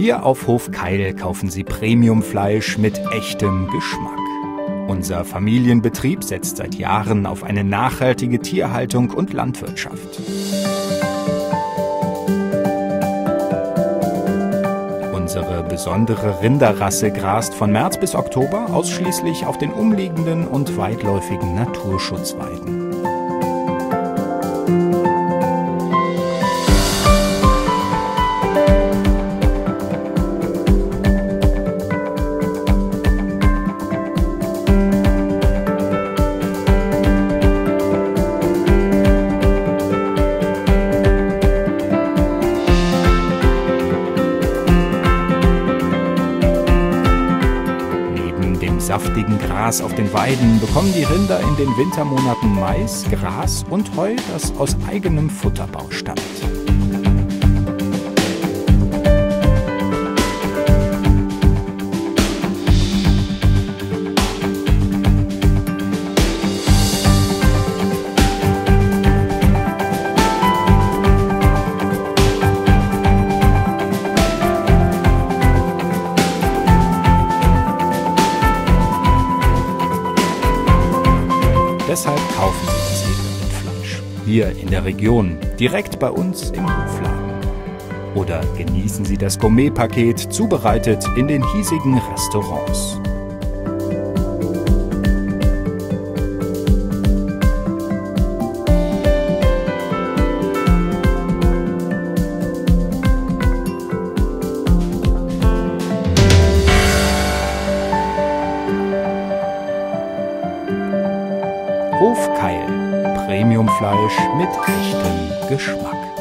Hier auf Hof Keil kaufen Sie Premiumfleisch mit echtem Geschmack. Unser Familienbetrieb setzt seit Jahren auf eine nachhaltige Tierhaltung und Landwirtschaft. Unsere besondere Rinderrasse grast von März bis Oktober ausschließlich auf den umliegenden und weitläufigen Naturschutzweiden. Saftigen Gras auf den Weiden bekommen die Rinder in den Wintermonaten Mais, Gras und Heu, das aus eigenem Futterbau stammt. Deshalb kaufen Sie das Rindfleisch hier in der Region, direkt bei uns im Hofladen. Oder genießen Sie das Gourmet-Paket, zubereitet in den hiesigen Restaurants. Hof Keil, Premiumfleisch mit echtem Geschmack.